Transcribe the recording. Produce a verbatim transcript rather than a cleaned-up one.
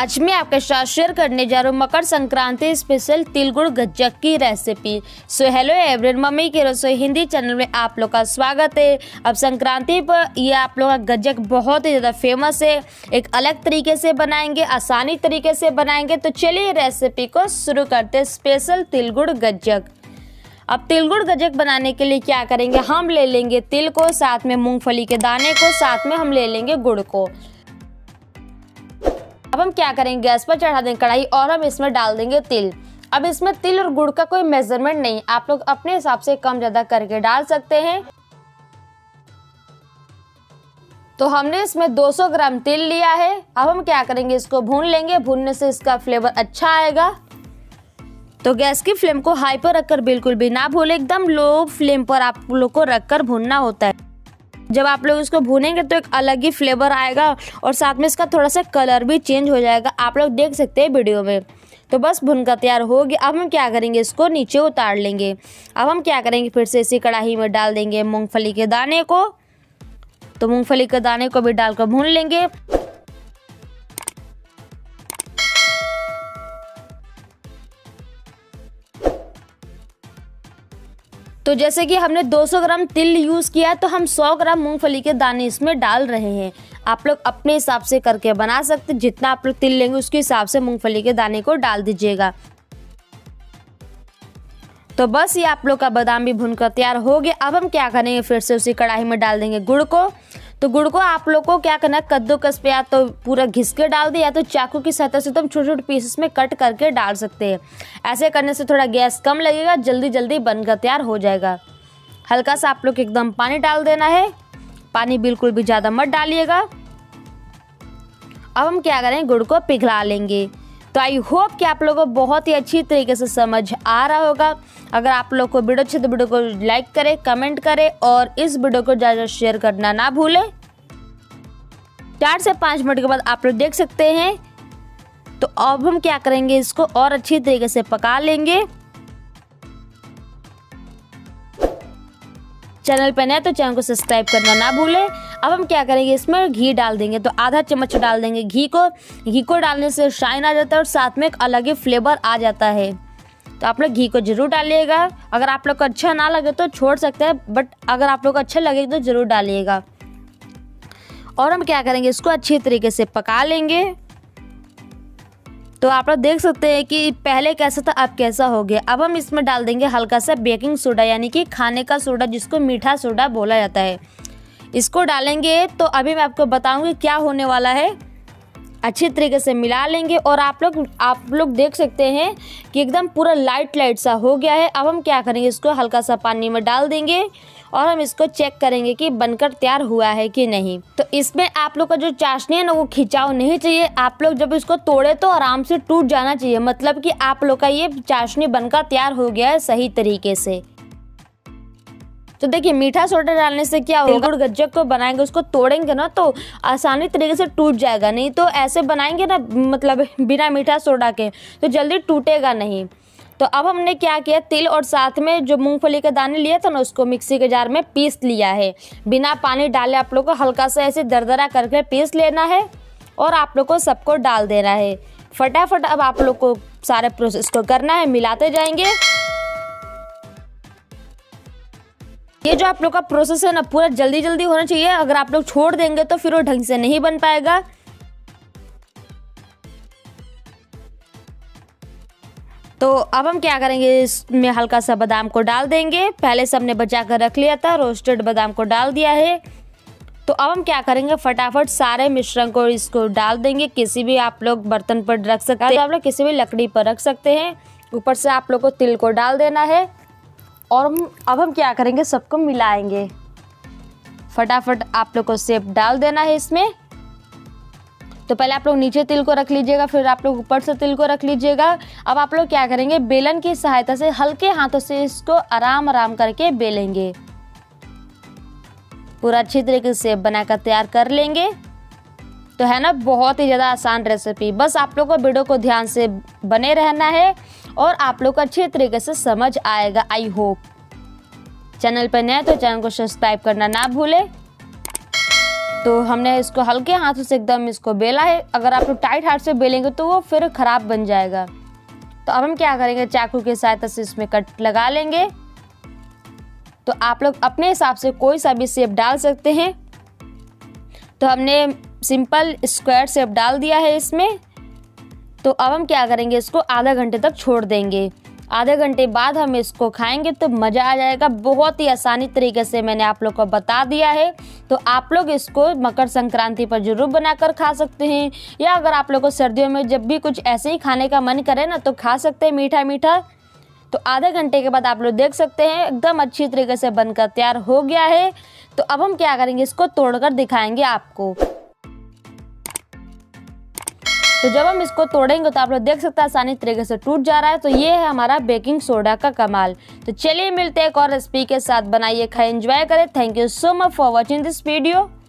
आज मैं आपके साथ शेयर करने जा रहा हूँ मकर संक्रांति स्पेशल तिल गुड़ गज्जक की recipe. So hello everyone, mummy की रसोई हिंदी चैनल में आप लोग का स्वागत है। अब संक्रांति पर ये आप लोग का गज्जक बहुत ही ज़्यादा फेमस है। एक अलग तरीके से बनाएंगे, आसानी तरीके से बनाएंगे। तो चलिए रेसिपी को शुरू करते हैं, स्पेशल तिल गुड़ गज्जक। अब तिल गुड़ गज्जक बनाने के लिए क्या करेंगे, हम ले लेंगे तिल को, साथ में मूंगफली के दाने को, साथ में हम ले लेंगे गुड़ को। अब हम क्या करेंगे, गैस पर चढ़ा देंगे कढ़ाई और हम इसमें डाल देंगे तिल। अब इसमें तिल और गुड़ का कोई मेजरमेंट नहीं, आप लोग अपने हिसाब से कम ज़्यादा करके डाल सकते हैं। तो हमने इसमें दो सौ ग्राम तिल लिया है। अब हम क्या करेंगे, इसको भून लेंगे। भूनने से इसका फ्लेवर अच्छा आएगा। तो गैस की फ्लेम को हाई पर रखकर बिल्कुल भी ना भूलें, एकदम लो फ्लेम पर आप लोग को रखकर भूनना होता है। जब आप लोग इसको भूनेंगे तो एक अलग ही फ्लेवर आएगा और साथ में इसका थोड़ा सा कलर भी चेंज हो जाएगा, आप लोग देख सकते हैं वीडियो में। तो बस भुनकर तैयार हो गया। अब हम क्या करेंगे, इसको नीचे उतार लेंगे। अब हम क्या करेंगे, फिर से इसी कढ़ाई में डाल देंगे मूँगफली के दाने को। तो मूँगफली के दाने को भी डालकर भून लेंगे। तो जैसे कि हमने दो सौ ग्राम तिल यूज़ किया, तो हम सौ ग्राम मूंगफली के दाने इसमें डाल रहे हैं। आप लोग अपने हिसाब से करके बना सकते हैं, जितना आप लोग तिल लेंगे उसके हिसाब से मूंगफली के दाने को डाल दीजिएगा। तो बस ये आप लोग का बादाम भी भुनकर तैयार हो गया। अब हम क्या करेंगे, फिर से उसी कढ़ाई में डाल देंगे गुड़ को। तो गुड़ को आप लोग को क्या करना है, कद्दूकस पे या तो पूरा घिस के डाल दे, या तो चाकू की सतह से तुम छोटे छोटे पीसेस में कट करके डाल सकते हैं। ऐसे करने से थोड़ा गैस कम लगेगा, जल्दी जल्दी बनकर तैयार हो जाएगा। हल्का सा आप लोग एकदम पानी डाल देना है, पानी बिल्कुल भी ज़्यादा मत डालिएगा। अब हम क्या करें, गुड़ को पिघला लेंगे। तो आई होप कि आप लोगों को बहुत ही अच्छी तरीके से समझ आ रहा होगा। अगर आप लोग को वीडियो अच्छी तो वीडियो को लाइक करें, कमेंट करें और इस वीडियो को ज़्यादा शेयर करना ना भूलें। चार से पाँच मिनट के बाद आप लोग देख सकते हैं। तो अब हम क्या करेंगे, इसको और अच्छी तरीके से पका लेंगे। चैनल पर नए तो चैनल को सब्सक्राइब करना ना भूलें। अब हम क्या करेंगे, इसमें घी डाल देंगे। तो आधा चम्मच डाल देंगे घी को। घी को डालने से शाइन आ जाता है और साथ में एक अलग ही फ्लेवर आ जाता है। तो आप लोग घी को ज़रूर डालिएगा। अगर आप लोग को अच्छा ना लगे तो छोड़ सकते हैं, बट अगर आप लोग को अच्छा लगे तो ज़रूर डालिएगा। और हम क्या करेंगे, इसको अच्छी तरीके से पका लेंगे। तो आप लोग देख सकते हैं कि पहले कैसा था, अब कैसा हो गया। अब हम इसमें डाल देंगे हल्का सा बेकिंग सोडा, यानी कि खाने का सोडा, जिसको मीठा सोडा बोला जाता है, इसको डालेंगे। तो अभी मैं आपको बताऊंगी क्या होने वाला है। अच्छी तरीके से मिला लेंगे और आप लोग आप लोग देख सकते हैं कि एकदम पूरा लाइट लाइट सा हो गया है। अब हम क्या करेंगे, इसको हल्का सा पानी में डाल देंगे और हम इसको चेक करेंगे कि बनकर तैयार हुआ है कि नहीं। तो इसमें आप लोग का जो चाशनी है ना, वो खिंचाव नहीं चाहिए। आप लोग जब इसको तोड़े तो आराम से टूट जाना चाहिए, मतलब कि आप लोग का ये चाशनी बनकर तैयार हो गया है सही तरीके से। तो देखिए, मीठा सोडा डालने से क्या होगा, गुड़ गज्जक को बनाएंगे, उसको तोड़ेंगे ना तो आसानी तरीके से टूट जाएगा। नहीं तो ऐसे बनाएंगे ना, मतलब बिना मीठा सोडा के, तो जल्दी टूटेगा नहीं। तो अब हमने क्या किया, तिल और साथ में जो मूंगफली के दाने लिए था ना, उसको मिक्सी के जार में पीस लिया है। बिना पानी डाले आप लोग को हल्का सा ऐसे दरदरा करके पीस लेना है और आप लोग को सबको डाल देना है फटाफट। अब आप लोग को सारे प्रोसेस को करना है, मिलाते जाएंगे। ये जो आप लोग का प्रोसेस है ना, पूरा जल्दी जल्दी होना चाहिए। अगर आप लोग छोड़ देंगे तो फिर वो ढंग से नहीं बन पाएगा। तो अब हम क्या करेंगे, इसमें हल्का सा बादाम को डाल देंगे। पहले से हमने बचा कर रख लिया था, रोस्टेड बादाम को डाल दिया है। तो अब हम क्या करेंगे, फटाफट सारे मिश्रण को इसको डाल देंगे। किसी भी आप लोग बर्तन पर रख सकते हैं, तो आप लोग किसी भी लकड़ी पर रख सकते हैं। ऊपर से आप लोग को तिल को डाल देना है और हम अब हम क्या करेंगे, सबको मिलाएंगे। फटाफट आप लोग को शेप डाल देना है इसमें। तो पहले आप लोग नीचे तिल को रख लीजिएगा, फिर आप लोग ऊपर से तिल को रख लीजिएगा। अब आप लोग क्या करेंगे, बेलन की सहायता से हल्के हाथों से इसको आराम आराम करके बेलेंगे। पूरा अच्छी तरीके से बनाकर तैयार कर लेंगे। तो है ना, बहुत ही ज़्यादा आसान रेसिपी। बस आप लोग को वीडियो को ध्यान से बने रहना है और आप लोग को अच्छे तरीके से समझ आएगा, आई होप। चैनल पर नए तो चैनल को सब्सक्राइब करना ना भूलें। तो हमने इसको हल्के हाथों से एकदम इसको बेला है। अगर आप टाइट हाथ से बेलेंगे तो वो फिर ख़राब बन जाएगा। तो अब हम क्या करेंगे, चाकू की सहायता से इसमें कट लगा लेंगे। तो आप लोग अपने हिसाब से कोई सा भी शेप डाल सकते हैं। तो हमने सिंपल स्क्वायर शेप डाल दिया है इसमें। तो अब हम क्या करेंगे, इसको आधा घंटे तक छोड़ देंगे। आधे घंटे बाद हम इसको खाएंगे तो मज़ा आ जाएगा। बहुत ही आसानी तरीके से मैंने आप लोग को बता दिया है। तो आप लोग इसको मकर संक्रांति पर जरूर बनाकर खा सकते हैं, या अगर आप लोग को सर्दियों में जब भी कुछ ऐसे ही खाने का मन करे ना तो खा सकते हैं मीठा मीठा। तो आधे घंटे के बाद आप लोग देख सकते हैं एकदम अच्छी तरीके से बनकर तैयार हो गया है। तो अब हम क्या करेंगे, इसको तोड़कर दिखाएंगे आपको। तो जब हम इसको तोड़ेंगे तो आप लोग देख सकते हैं आसानी तरीके से टूट जा रहा है। तो ये है हमारा बेकिंग सोडा का कमाल। तो चलिए मिलते हैं एक और रेसिपी के साथ, बनाइए खाए एंजॉय करें। Thank you so much for watching this video.